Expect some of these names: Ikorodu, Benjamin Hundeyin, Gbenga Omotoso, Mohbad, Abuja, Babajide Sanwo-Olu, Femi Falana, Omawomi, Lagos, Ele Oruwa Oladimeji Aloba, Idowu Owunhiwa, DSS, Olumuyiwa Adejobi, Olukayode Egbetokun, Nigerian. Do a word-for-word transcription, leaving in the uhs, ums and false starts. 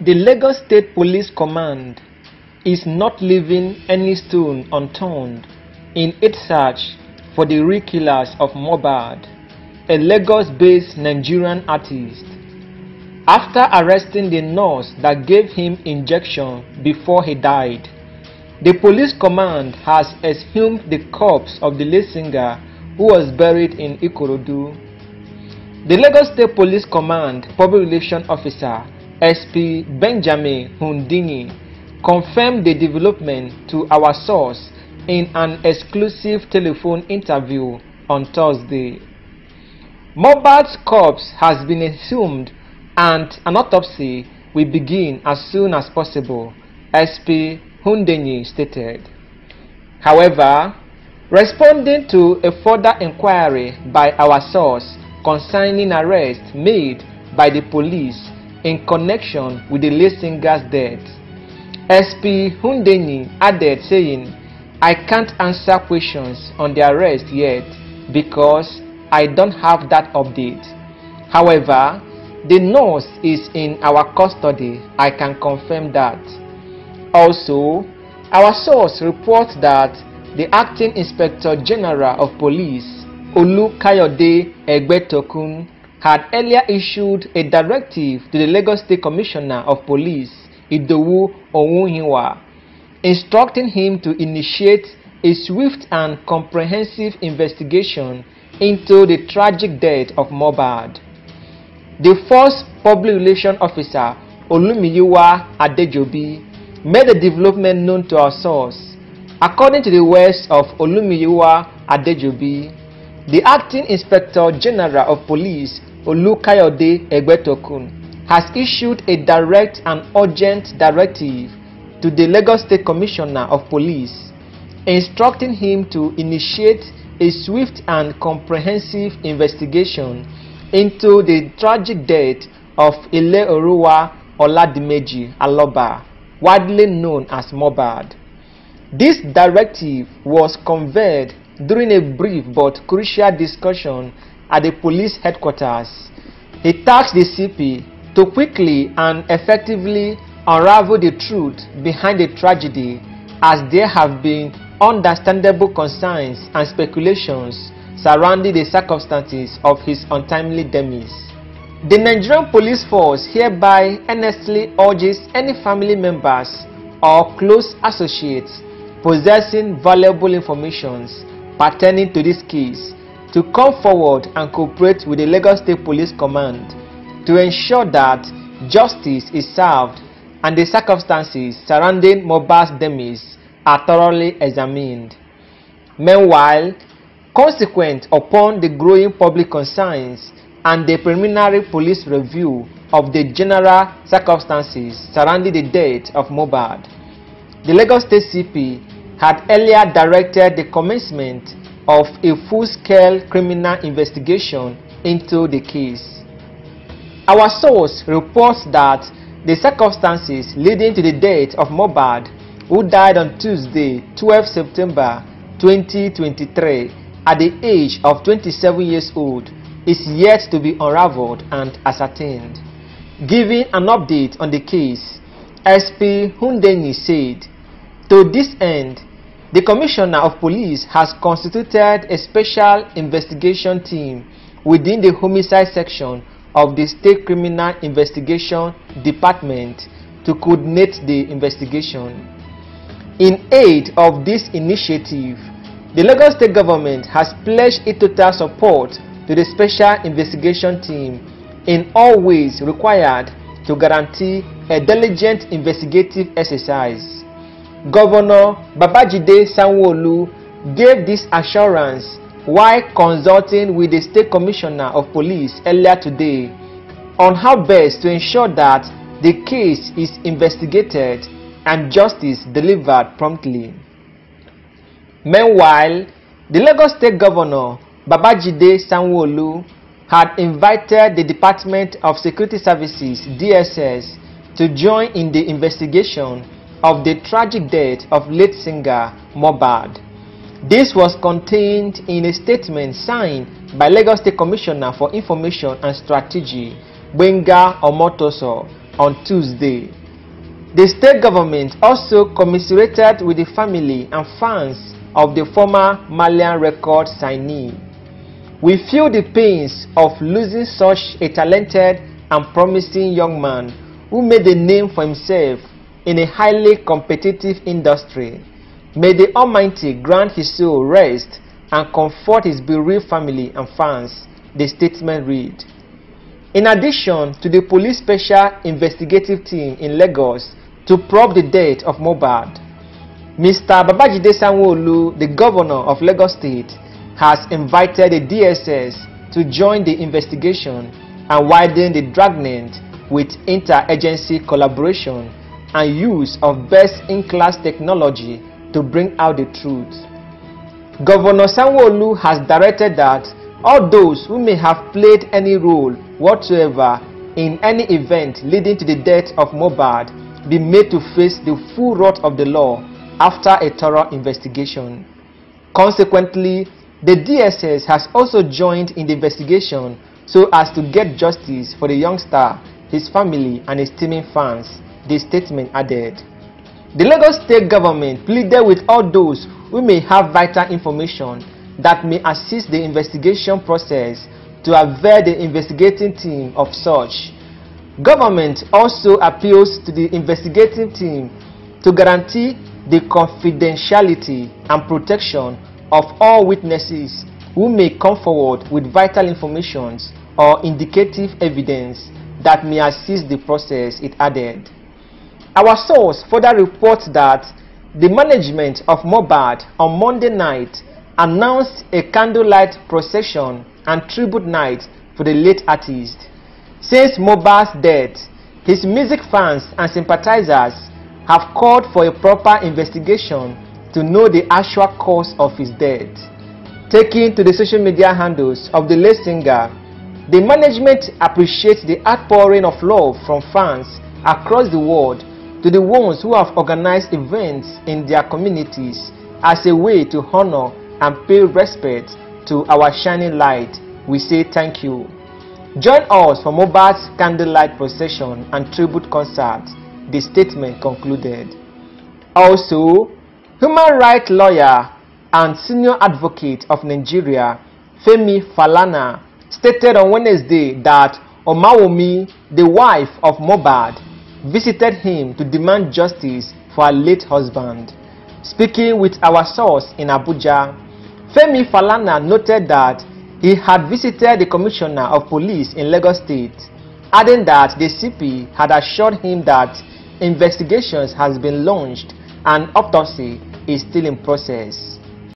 The Lagos State Police Command is not leaving any stone unturned in its search for the real killers of Mohbad, a Lagos-based Nigerian artist. After arresting the nurse that gave him injection before he died, the police command has exhumed the corpse of the late singer who was buried in Ikorodu. The Lagos State Police Command Public Relations Officer S P Benjamin Hundeyin confirmed the development to our source in an exclusive telephone interview on Thursday. Mohbad's corpse has been exhumed and an autopsy will begin as soon as possible, S P Hundeyin stated. However, responding to a further inquiry by our source concerning arrests made by the police in connection with the late singer's death, S P Hundeyin added, saying, "I can't answer questions on the arrest yet because I don't have that update. However, the nurse is in our custody. I can confirm that." Also, our source reports that the Acting Inspector General of Police, Olukayode Egbetokun, had earlier issued a directive to the Lagos State Commissioner of Police, Idowu Owunhiwa, instructing him to initiate a swift and comprehensive investigation into the tragic death of Mohbad. The first Public Relations Officer, Olumuyiwa Adejobi, made the development known to our source. According to the words of Olumuyiwa Adejobi, the Acting Inspector General of Police, Olukayode Egbetokun, has issued a direct and urgent directive to the Lagos State Commissioner of Police, instructing him to initiate a swift and comprehensive investigation into the tragic death of Ele Oruwa Oladimeji Aloba, widely known as Mohbad. This directive was conveyed during a brief but crucial discussion at the police headquarters. He tasked the C P to quickly and effectively unravel the truth behind the tragedy, as there have been understandable concerns and speculations surrounding the circumstances of his untimely demise. The Nigerian police force hereby earnestly urges any family members or close associates possessing valuable information pertaining to this case to come forward and cooperate with the Lagos State Police Command to ensure that justice is served and the circumstances surrounding Mohbad's demise are thoroughly examined. Meanwhile, consequent upon the growing public concerns and the preliminary police review of the general circumstances surrounding the death of Mohbad, the Lagos State C P had earlier directed the commencement of a full-scale criminal investigation into the case. Our source reports that the circumstances leading to the death of Mohbad, who died on Tuesday, twelfth September twenty twenty-three, at the age of twenty-seven years old, is yet to be unraveled and ascertained. Giving an update on the case, S P Hundeyin said, "To this end, the Commissioner of Police has constituted a special investigation team within the homicide section of the State Criminal Investigation Department to coordinate the investigation. In aid of this initiative, the Lagos State Government has pledged its total support to the special investigation team in all ways required to guarantee a diligent investigative exercise." Governor Babajide Sanwo-Olu gave this assurance while consulting with the State Commissioner of Police earlier today on how best to ensure that the case is investigated and justice delivered promptly. Meanwhile, the Lagos State Governor Babajide Sanwo-Olu had invited the Department of Security Services D S S to join in the investigation of the tragic death of late singer Mohbad. This was contained in a statement signed by Lagos State Commissioner for Information and Strategy, Gbenga Omotoso, on Tuesday. The state government also commiserated with the family and fans of the former Malian record signee. We feel the pains of losing such a talented and promising young man who made a name for himself in a highly competitive industry. May the Almighty grant his soul rest and comfort his bereaved family and fans, the statement read. In addition to the police special investigative team in Lagos to probe the death of Mohbad, Mister Babajide Sanwo-Olu, the governor of Lagos State, has invited the D S S to join the investigation and widen the dragnet with inter-agency collaboration and use of best-in-class technology to bring out the truth. Governor Sanwo-Olu has directed that all those who may have played any role whatsoever in any event leading to the death of Mohbad be made to face the full wrath of the law after a thorough investigation. Consequently, the D S S has also joined in the investigation so as to get justice for the young star, his family and his teaming fans, the statement added. The Lagos State government pleaded with all those who may have vital information that may assist the investigation process to avail the investigating team of such. Government also appeals to the investigating team to guarantee the confidentiality and protection of all witnesses who may come forward with vital information or indicative evidence that may assist the process, it added. Our source further reports that the management of Mohbad on Monday night announced a candlelight procession and tribute night for the late artist. Since Mohbad's death, his music fans and sympathizers have called for a proper investigation to know the actual cause of his death. Taking to the social media handles of the late singer, the management appreciates the outpouring of love from fans across the world to the ones who have organized events in their communities as a way to honor and pay respect to our shining light. We say thank you. Join us for Mohbad's candlelight procession and tribute concert, the statement concluded. Also, human rights lawyer and senior advocate of Nigeria, Femi Falana, stated on Wednesday that Omawomi, the wife of Mohbad, visited him to demand justice for her late husband. Speaking with our source in Abuja, Femi Falana noted that he had visited the commissioner of police in Lagos State, adding that the C P had assured him that investigations has been launched and autopsy is still in process.